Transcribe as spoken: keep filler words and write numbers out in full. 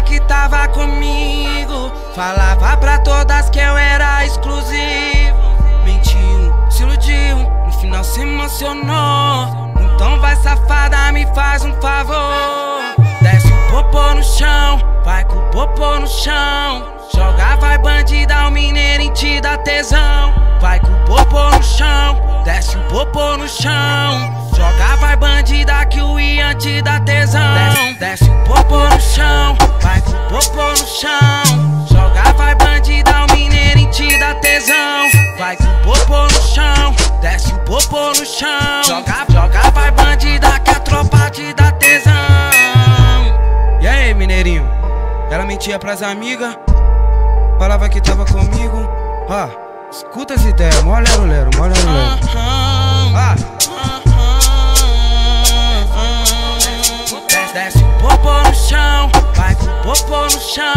toda que tava comigo, falava pra todas que eu era exclusivo. Mentiu, se iludiu, no final se emocionou. Então vai, safada, me faz um favor. Desce o popô no chão, vai com o popô no chão. Joga, vai, bandida, o mineiro em ti dá tesão. Vai com o popô no chão, desce o popô no chão. Joga, vai, bandida, que o Ian te dá tesão. Desce, desce o popô no chão, vai com o popô no chão. Joga, vai, bandida, o mineiro em ti dá tesão. Vai com o popô no chão, desce o popô no chão. Joga, joga, vai, bandida, que a tropa te dá tesão. E aí, mineirinho? Ela mentia pras amigas, falava que tava comigo. Ó, oh, escuta as ideias, mó lero lero, mó lero lero. Ah, desce o popô no chão, vai com o popô no chão.